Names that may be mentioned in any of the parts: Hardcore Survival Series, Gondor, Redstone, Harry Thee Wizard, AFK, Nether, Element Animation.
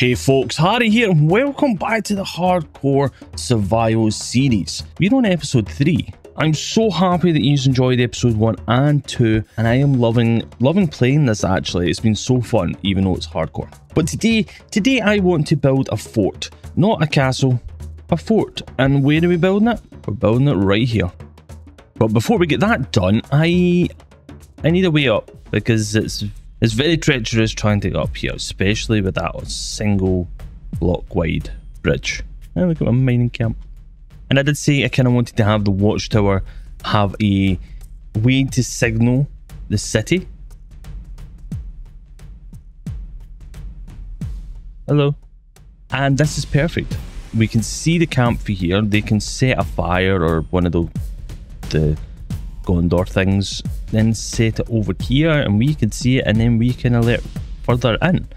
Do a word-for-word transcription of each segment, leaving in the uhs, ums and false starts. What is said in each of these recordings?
Hey folks, Harry here, and welcome back to the Hardcore Survival Series. We're on episode three. I'm so happy that you enjoyed episode one and two, and I am loving loving playing this actually. It's been so fun, even though it's hardcore. But today, today I want to build a fort. Not a castle, a fort. And where are we building it? We're building it right here. But before we get that done, I I need a way up, because it's It's very treacherous trying to get up here, especially with that single block wide bridge. And look at my mining camp. And I did say I kind of wanted to have the watchtower have a way to signal the city. Hello. And this is perfect. We can see the camp for here. They can set a fire or one of the, the Gondor things, then set it over here and we can see it, and then we can alert further in.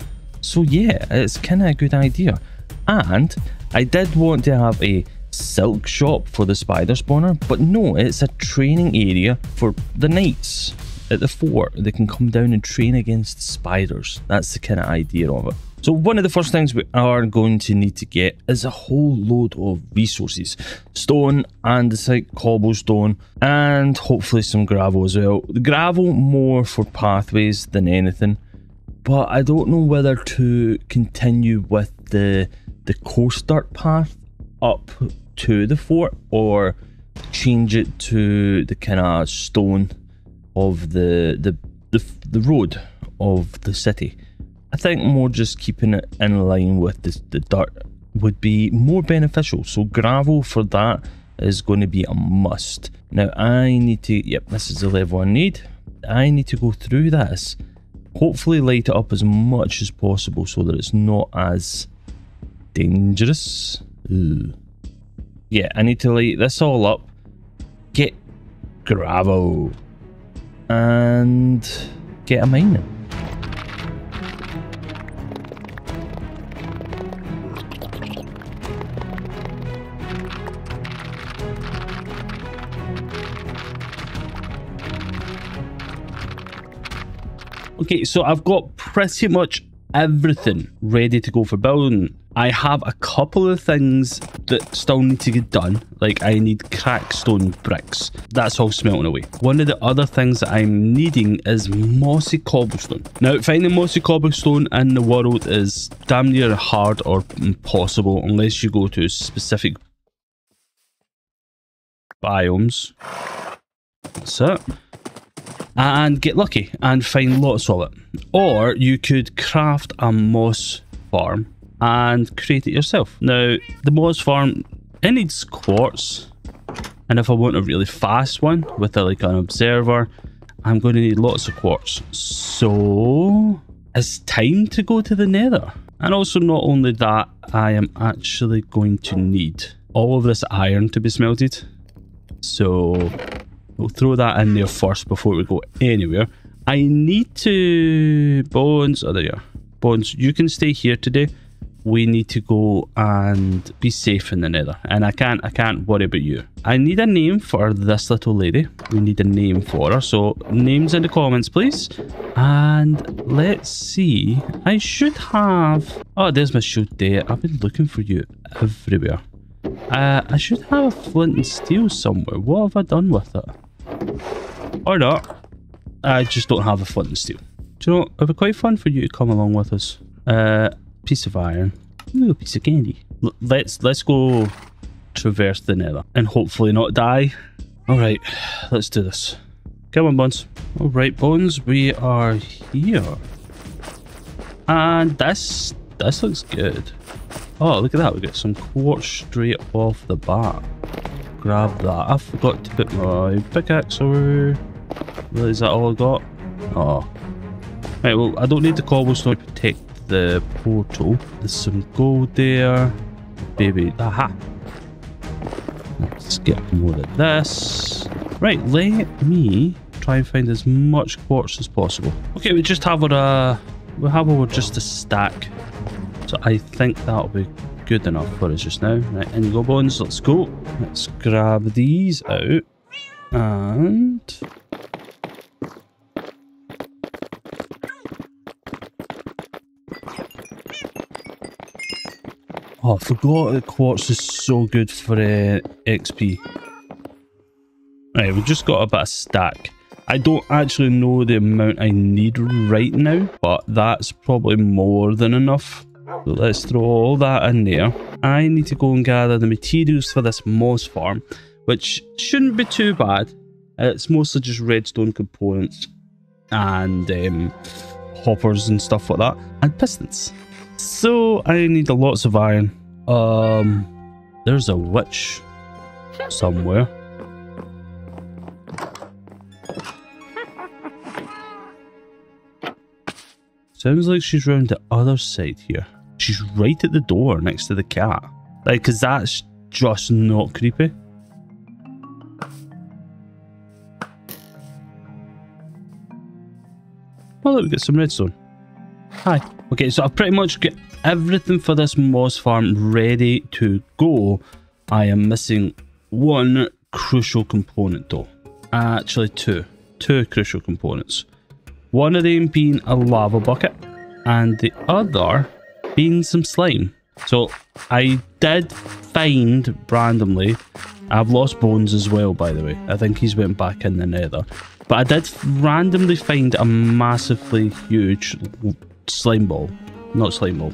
So yeah, it's kind of a good idea. And I did want to have a silk shop for the spider spawner, but no, it's a training area for the knights at the fort. They can come down and train against spiders. That's the kind of idea of it. So one of the first things we are going to need to get is a whole load of resources. Stone, and it's like cobblestone, and hopefully some gravel as well. The gravel more for pathways than anything, but I don't know whether to continue with the, the coast dirt path up to the fort or change it to the kind of stone of the, the, the, the road of the city. I think more just keeping it in line with the, the dirt would be more beneficial. So gravel for that is going to be a must. Now I need to, yep, this is the level I need. I need to go through this. Hopefully light it up as much as possible so that it's not as dangerous. Ooh. Yeah, I need to light this all up. Get gravel. And get a mine. Okay, so I've got pretty much everything ready to go for building. I have a couple of things that still need to get done. Like I need crackstone bricks. That's all smelting away. One of the other things that I'm needing is mossy cobblestone. Now, finding mossy cobblestone in the world is damn near hard or impossible unless you go to specific biomes. That's it. And get lucky and find lots of it. Or you could craft a moss farm and create it yourself. Now, the moss farm, it needs quartz. And if I want a really fast one with a, like an observer, I'm going to need lots of quartz. So it's time to go to the nether. And also not only that, I am actually going to need all of this iron to be smelted. So we'll throw that in there first before we go anywhere. I need to... Bones, oh there you are. Bones, you can stay here today. We need to go and be safe in the nether. And I can't, I can't worry about you. I need a name for this little lady. We need a name for her. So names in the comments, please. And let's see. I should have... Oh, there's my shield there. I've been looking for you everywhere. Uh, I should have a flint and steel somewhere. What have I done with it? Or not. I just don't have a flint and steel. Do you know, it would be quite fun for you to come along with us. Uh, piece of iron. Ooh, a piece of candy. L let's, let's go traverse the nether and hopefully not die. Alright, let's do this. Come on, Bones. Alright, Bones, we are here. And this, this looks good. Oh, look at that. We got some quartz straight off the bat. Grab that. I forgot to put my pickaxe over. Really, is that all I got? Oh. Right, well, I don't need the cobblestone to protect the portal. There's some gold there. Baby. Aha. Let's get more of this. Right, let me try and find as much quartz as possible. Okay, we just have a... We'll have over just a stack. So I think that'll be good enough for us just now. Right, in you go, Bones. Let's go. Let's grab these out. And... Oh, I forgot that quartz is so good for uh, X P. Right, we've just got a bit of stack. I don't actually know the amount I need right now, but that's probably more than enough. So let's throw all that in there. I need to go and gather the materials for this moss farm, which shouldn't be too bad. It's mostly just redstone components and um, hoppers and stuff like that, and pistons. So I need a lots of iron. Um, there's a witch somewhere. Sounds like she's round the other side here. She's right at the door next to the cat. Like, because that's just not creepy. Oh, look, we got some redstone. Hi. Okay, so I've pretty much got everything for this moss farm ready to go. I am missing one crucial component, though. Actually, two. Two crucial components. One of them being a lava bucket, and the other being some slime. So I did find randomly, I've lost Bones as well, by the way. I think he's went back in the nether. But I did randomly find a massively huge slime ball, not slime ball,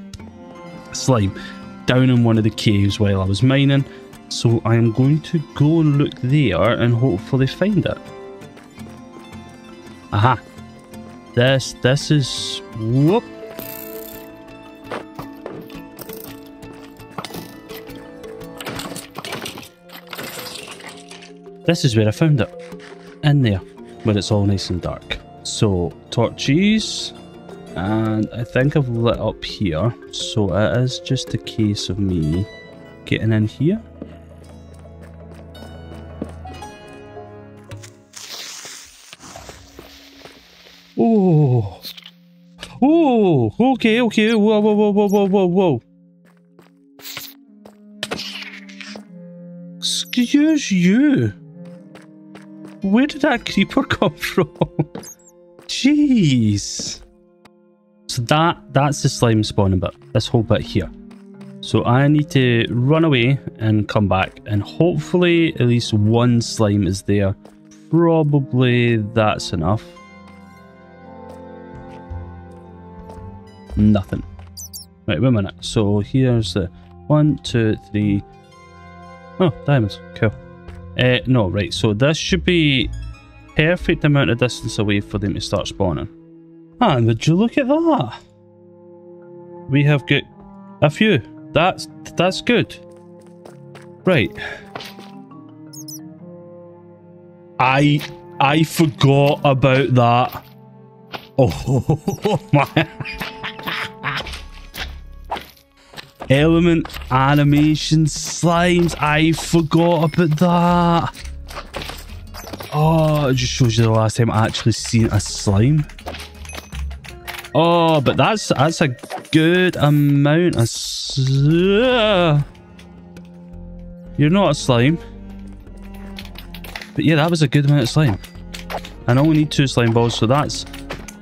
slime, down in one of the caves while I was mining. So I am going to go and look there and hopefully find it. Aha. This, this is, whoop. This is where I found it. In there, where it's all nice and dark. So, torches. And I think I've lit up here. So it is just a case of me getting in here. Oh, oh, okay, okay, whoa, whoa, whoa, whoa, whoa, whoa, whoa. Excuse you. Where did that creeper come from? Jeez. So that, that's the slime spawning bit, this whole bit here. So I need to run away and come back, and hopefully at least one slime is there. Probably that's enough. Nothing. Right, wait a minute. So here's the one, two, three. Oh, diamonds. Cool. Uh, no, right. So this should be perfect amount of distance away for them to start spawning. And would you look at that? We have got a few. That's that's good. Right. I I forgot about that. Oh my. Element animation slimes. I forgot about that. Oh, it just shows you the last time I actually seen a slime. Oh, but that's that's a good amount of slime. You're not a slime. But yeah, that was a good amount of slime. I only need two slime balls, so that's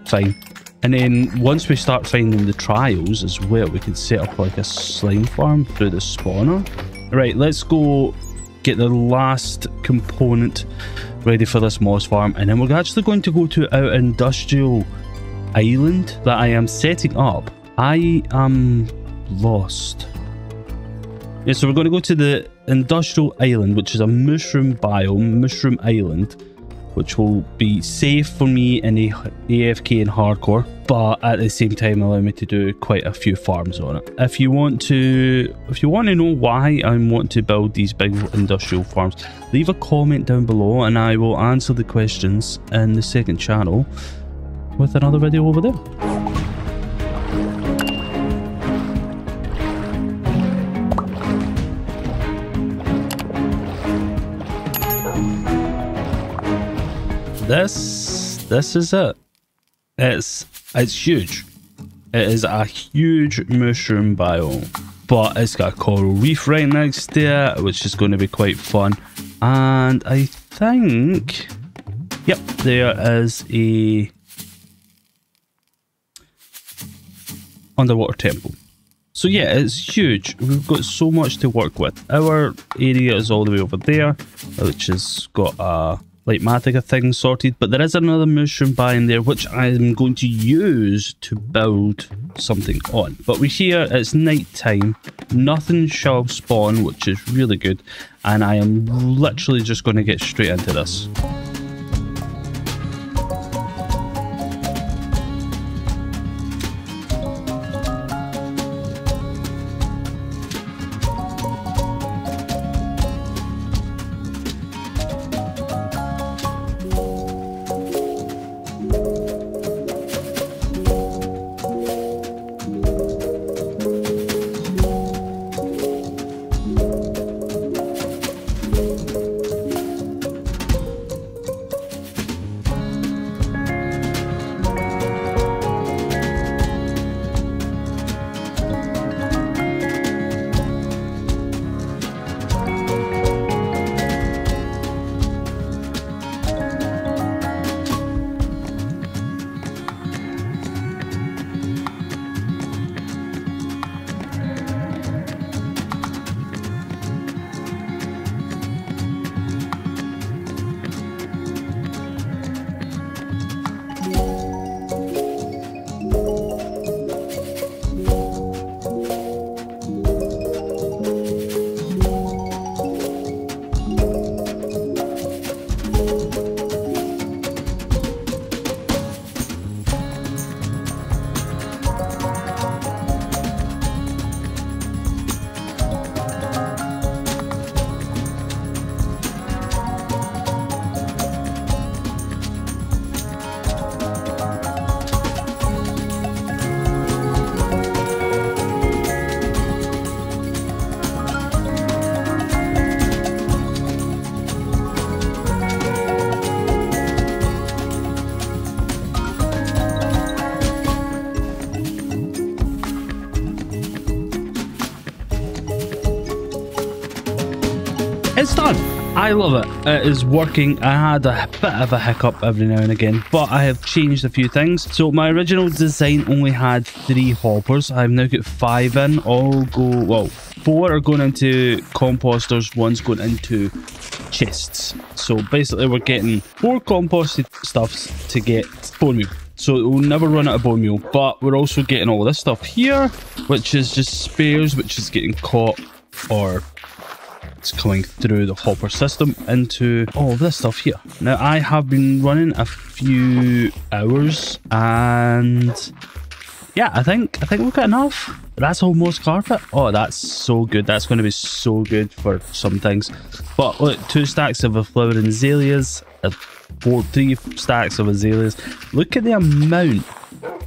fine. And then once we start finding the trials as well, we can set up like a slime farm through the spawner. Right, let's go get the last component ready for this moss farm. And then we're actually going to go to our industrial island that I am setting up. I am lost. Yeah, so we're going to go to the industrial island, which is a mushroom biome, mushroom island, which will be safe for me in A F K and hardcore, but at the same time allow me to do quite a few farms on it. If you want to, if you want to know why I want to build these big industrial farms, leave a comment down below and I will answer the questions in the second channel with another video over there. This, this is it. It's, it's huge. It is a huge mushroom biome, but it's got a coral reef right next to it, which is going to be quite fun. And I think, yep, there is a underwater temple. So yeah, it's huge. We've got so much to work with. Our area is all the way over there, which has got a Lightmatica thing sorted, but there is another mushroom biome there which I'm going to use to build something on. But we're here, it's night time, nothing shall spawn, which is really good, and I am literally just going to get straight into this. It's done. I love it. It is working. I had a bit of a hiccup every now and again, but I have changed a few things. So my original design only had three hoppers. I've now got five in. All go, well, four are going into composters, one's going into chests. So basically we're getting four composted stuffs to get bone meal. So we'll never run out of bone meal, but we're also getting all this stuff here, which is just spares, which is getting caught or coming through the hopper system into all this stuff here. Now I have been running a few hours and yeah, I think I think we've got enough. That's almost carpet. Oh, that's so good. That's going to be so good for some things. But look, two stacks of a flowering azaleas, a four, three stacks of azaleas. Look at the amount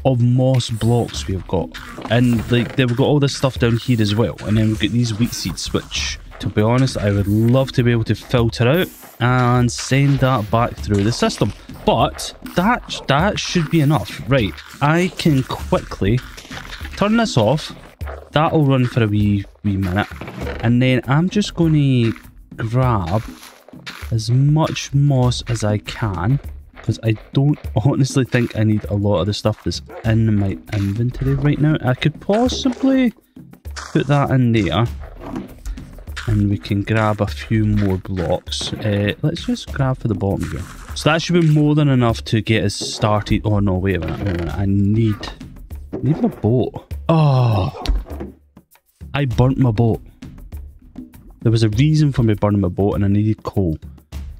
of moss blocks we've got, and like they've got all this stuff down here as well. And then we've got these wheat seeds, which, to be honest, I would love to be able to filter out and send that back through the system. But that that should be enough. Right, I can quickly turn this off. That'll run for a wee, wee minute. And then I'm just going to grab as much moss as I can, because I don't honestly think I need a lot of the stuff that's in my inventory right now. I could possibly put that in there, and we can grab a few more blocks. Uh, let's just grab for the bottom here. So that should be more than enough to get us started. Oh no, wait a minute, wait a minute. I need, need my boat. Oh, I burnt my boat. There was a reason for me burning my boat, and I needed coal.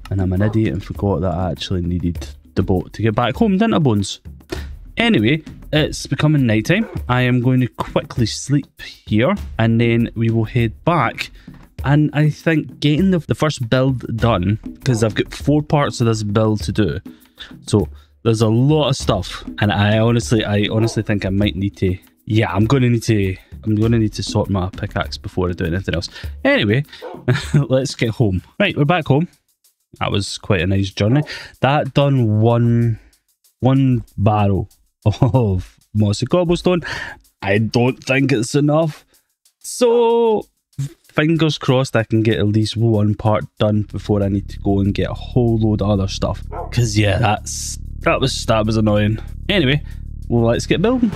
And I'm an idiot and forgot that I actually needed the boat to get back home, didn't I, Bones? Anyway, it's becoming nighttime. I am going to quickly sleep here, and then we will head back. And I think getting the, the first build done, because I've got four parts of this build to do, so there's a lot of stuff, and I honestly, I honestly think I might need to, yeah, I'm going to need to, I'm going to need to sort my pickaxe before I do anything else. Anyway, let's get home. Right, we're back home. That was quite a nice journey. That done one, one barrel of mossy cobblestone. I don't think it's enough, so fingers crossed I can get at least one part done before I need to go and get a whole load of other stuff. Because yeah, that's that was that was annoying. Anyway, well, let's get building.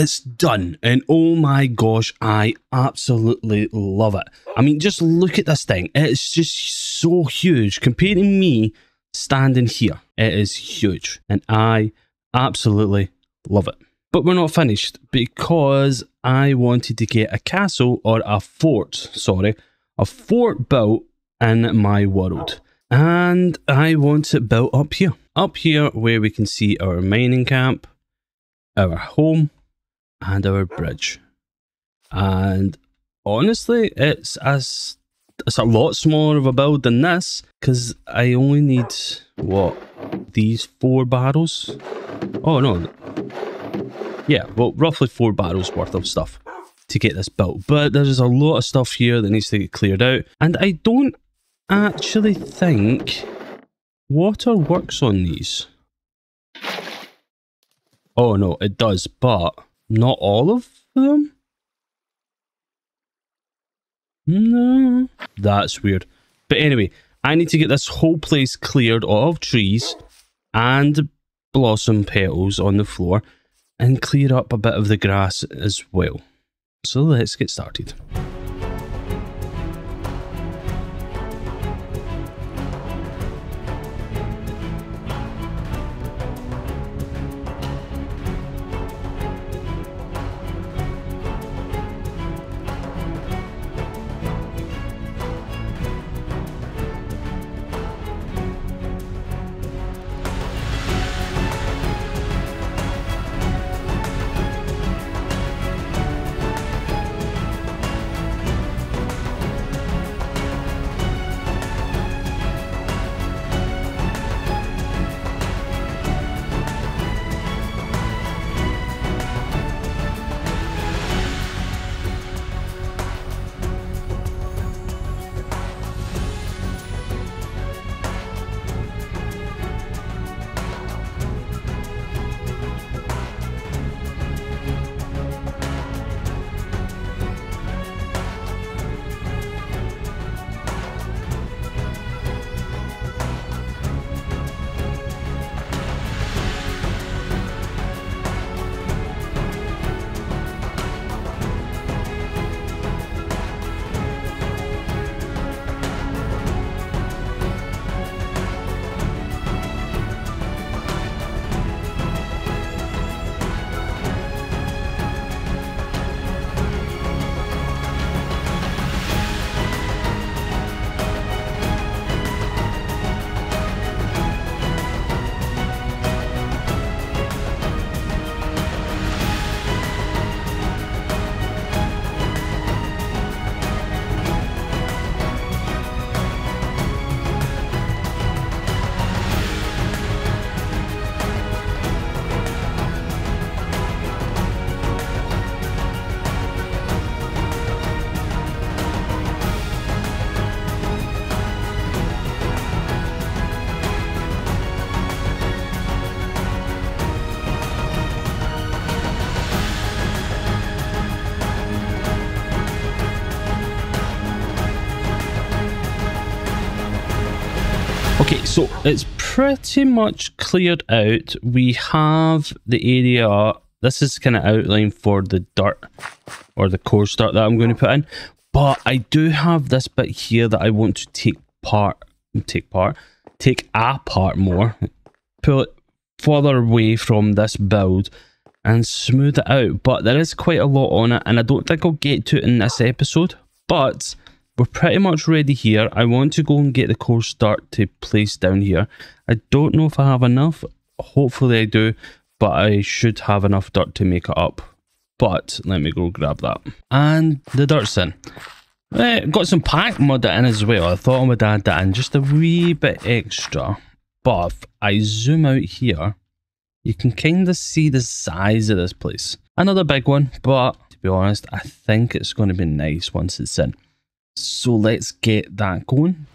it's done, and oh my gosh, I absolutely love it. I mean, just look at this thing. It's just so huge. Compared to me standing here, it is huge, and I absolutely love it. But we're not finished, because I wanted to get a castle, or a fort, sorry, a fort built in my world. And I want it built up here. Up here where we can see our mining camp, our home, and our bridge. And honestly, it's as it's a lot smaller of a build than this, because I only need, what, these four barrels? Oh no. Yeah, well, roughly four barrels worth of stuff to get this built. But there's a lot of stuff here that needs to get cleared out. And I don't actually think water works on these. Oh no, it does, but not all of them? No. That's weird. But anyway, I need to get this whole place cleared of trees and blossom petals on the floor, and clear up a bit of the grass as well. So let's get started. Okay, so it's pretty much cleared out. We have the area. This is kind of outline for the dirt, or the coarse dirt that I'm going to put in. But I do have this bit here that I want to take part, take part, take apart more, pull it further away from this build and smooth it out. But there is quite a lot on it, and I don't think I'll get to it in this episode. But we're pretty much ready here. I want to go and get the coarse dirt to place down here. I don't know if I have enough. Hopefully I do, but I should have enough dirt to make it up. But let me go grab that. And the dirt's in. Eh, got some pack mud in as well. I thought I would add that in just a wee bit extra. But if I zoom out here, you can kind of see the size of this place. Another big one, but to be honest, I think it's going to be nice once it's in. So let's get that going.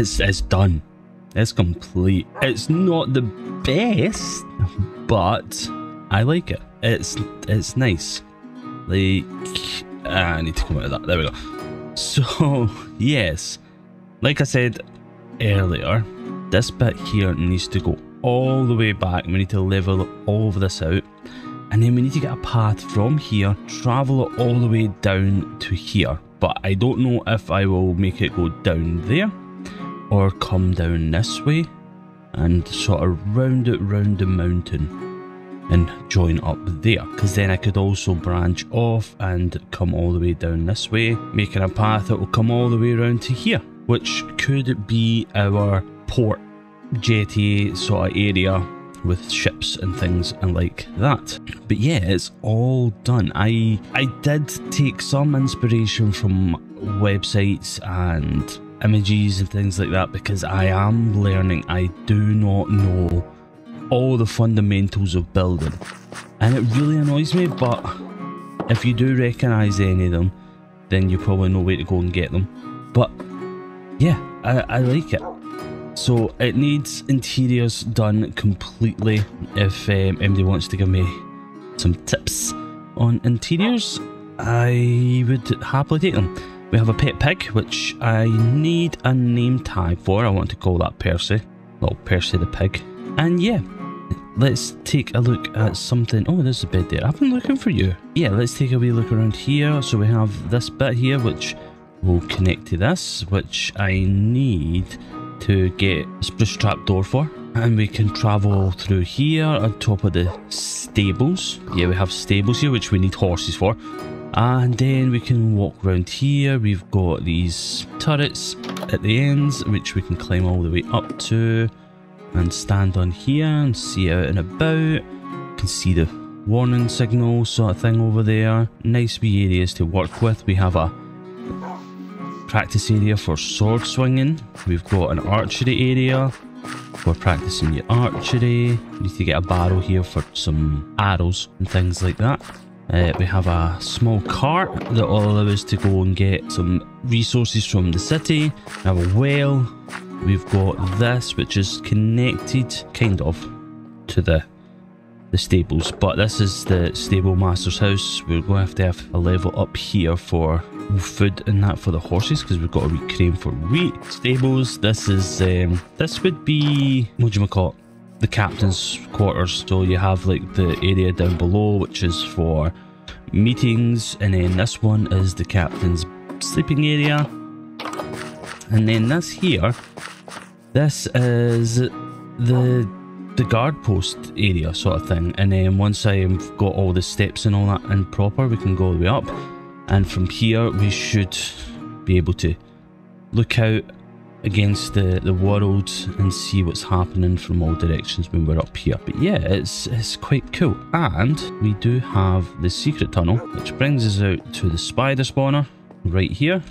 it's, it's done. It's complete. It's not the best, but I like it. It's it's nice. Like, ah, I need to come out of that. There we go. So, yes. Like I said earlier, this bit here needs to go all the way back. We need to level all of this out. And then we need to get a path from here, travel it all the way down to here. But I don't know if I will make it go down there or come down this way and sort of round it round the mountain and join up there, because then I could also branch off and come all the way down this way, making a path that will come all the way around to here, which could be our port jetty sort of area with ships and things and like that. But yeah, it's all done. I I did take some inspiration from websites and images and things like that, because I am learning. I do not know all the fundamentals of building, and it really annoys me, but if you do recognise any of them, then you probably know where to go and get them. But yeah, I, I like it. So it needs interiors done completely. If um, anybody wants to give me some tips on interiors, I would happily take them. We have a pet pig, which I need a name tag for. I want to call that Percy. Little Percy the pig. And yeah, let's take a look at something. Oh, there's a bed there. I've been looking for you. Yeah, let's take a wee look around here. So we have this bit here, which will connect to this, which I need to get a spruce trap door for. And we can travel through here on top of the stables. Yeah, we have stables here, which we need horses for. And then we can walk around here. We've got these turrets at the ends, which we can climb all the way up to and stand on here and see out and about. You can see the warning signal sort of thing over there. Nice wee areas to work with. We have a practice area for sword swinging. We've got an archery area for practicing your archery. You need to get a barrel here for some arrows and things like that. Uh, we have a small cart that will allow us to go and get some resources from the city. We have a well. We've got this, which is connected kind of to the the stables, but this is the stable master's house. We're going to have to have a level up here for food and that for the horses, because we've got a wheat crane for wheat. Stables, this is um this would be, what do you call it, the captain's quarters. So you have like the area down below, which is for meetings, and then this one is the captain's sleeping area. And then this here, this is the the guard post area sort of thing. And then once I've got all the steps and all that in proper, we can go all the way up, and from here we should be able to look out against the the world and see what's happening from all directions when we're up here. But yeah, it's it's quite cool. And we do have the secret tunnel, which brings us out to the spider spawner right here.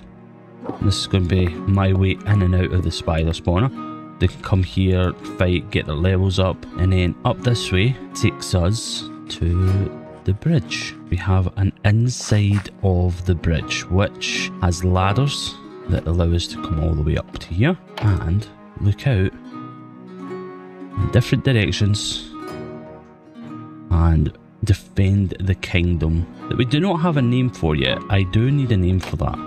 This is going to be my way in and out of the spider spawner. They can come here, fight, get their levels up, and then up this way takes us to the bridge. We have an inside of the bridge, which has ladders that allow us to come all the way up to here and look out in different directions and defend the kingdom that we do not have a name for yet. I do need a name for that.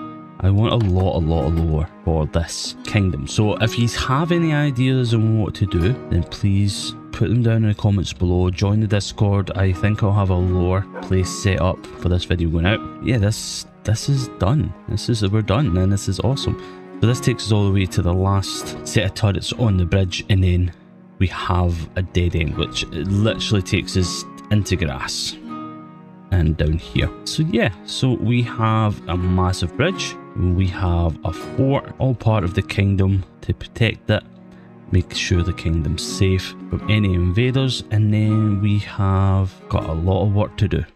I want a lot, a lot of lore for this kingdom. So if you have any ideas on what to do, then please put them down in the comments below. Join the Discord. I think I'll have a lore place set up for this video going out. Yeah, this this is done. This is, we're done, and this is awesome. So this takes us all the way to the last set of turrets on the bridge, and then we have a dead end, which literally takes us into grass and down here. So yeah, so we have a massive bridge. We have a fort, all part of the kingdom, to protect it, make sure the kingdom's safe from any invaders, and then we have got a lot of work to do.